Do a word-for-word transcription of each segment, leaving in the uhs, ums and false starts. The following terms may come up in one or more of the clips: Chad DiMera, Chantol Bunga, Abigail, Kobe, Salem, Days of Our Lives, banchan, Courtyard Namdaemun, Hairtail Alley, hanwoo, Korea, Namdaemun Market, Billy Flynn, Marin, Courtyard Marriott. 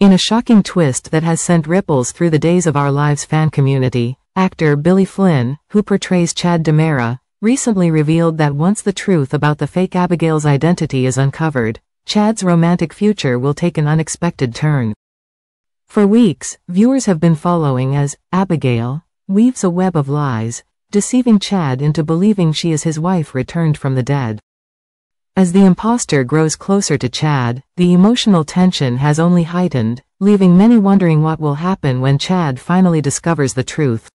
In a shocking twist that has sent ripples through the Days of Our Lives fan community, actor Billy Flynn, who portrays Chad DiMera, recently revealed that once the truth about the fake Abigail's identity is uncovered, Chad's romantic future will take an unexpected turn. For weeks, viewers have been following as Abigail weaves a web of lies, deceiving Chad into believing she is his wife returned from the dead. As the imposter grows closer to Chad, the emotional tension has only heightened, leaving many wondering what will happen when Chad finally discovers the truth.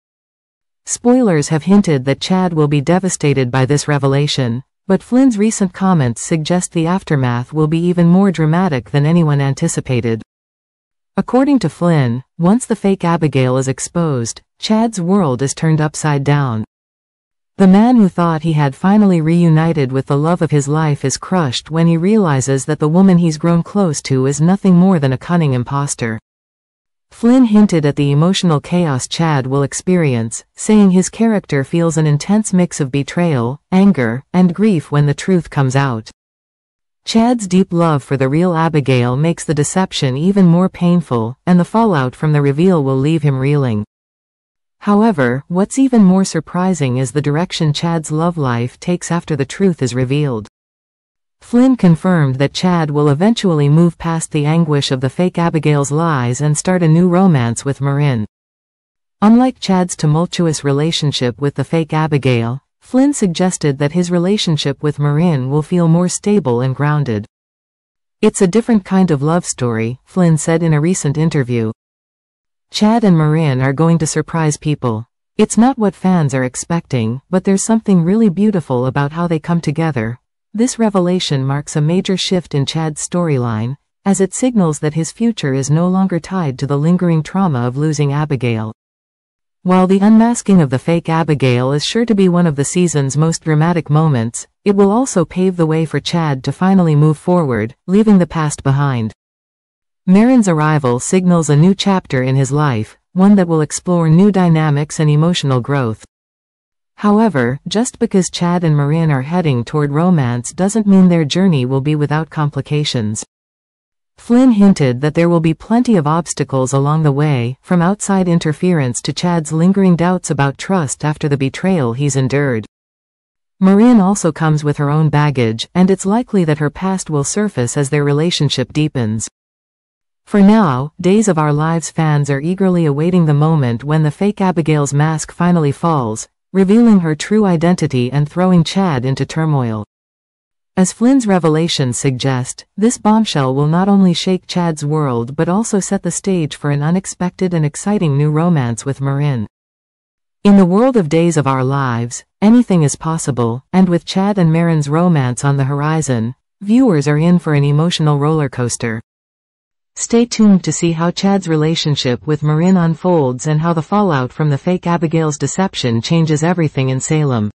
Spoilers have hinted that Chad will be devastated by this revelation, but Flynn's recent comments suggest the aftermath will be even more dramatic than anyone anticipated. According to Flynn, once the fake Abigail is exposed, Chad's world is turned upside down. The man who thought he had finally reunited with the love of his life is crushed when he realizes that the woman he's grown close to is nothing more than a cunning imposter. Flynn hinted at the emotional chaos Chad will experience, saying his character feels an intense mix of betrayal, anger, and grief when the truth comes out. Chad's deep love for the real Abigail makes the deception even more painful, and the fallout from the reveal will leave him reeling. However, what's even more surprising is the direction Chad's love life takes after the truth is revealed. Flynn confirmed that Chad will eventually move past the anguish of the fake Abigail's lies and start a new romance with Marin. Unlike Chad's tumultuous relationship with the fake Abigail, Flynn suggested that his relationship with Marin will feel more stable and grounded. "It's a different kind of love story," Flynn said in a recent interview. "Chad and Marin are going to surprise people. It's not what fans are expecting, but there's something really beautiful about how they come together." This revelation marks a major shift in Chad's storyline, as it signals that his future is no longer tied to the lingering trauma of losing Abigail. While the unmasking of the fake Abigail is sure to be one of the season's most dramatic moments, it will also pave the way for Chad to finally move forward, leaving the past behind. Marin's arrival signals a new chapter in his life, one that will explore new dynamics and emotional growth. However, just because Chad and Marin are heading toward romance doesn't mean their journey will be without complications. Flynn hinted that there will be plenty of obstacles along the way, from outside interference to Chad's lingering doubts about trust after the betrayal he's endured. Marin also comes with her own baggage, and it's likely that her past will surface as their relationship deepens. For now, Days of Our Lives fans are eagerly awaiting the moment when the fake Abigail's mask finally falls, revealing her true identity and throwing Chad into turmoil. As Flynn's revelations suggest, this bombshell will not only shake Chad's world but also set the stage for an unexpected and exciting new romance with Marin. In the world of Days of Our Lives, anything is possible, and with Chad and Marin's romance on the horizon, viewers are in for an emotional roller coaster. Stay tuned to see how Chad's relationship with Marin unfolds and how the fallout from the fake Abigail's deception changes everything in Salem.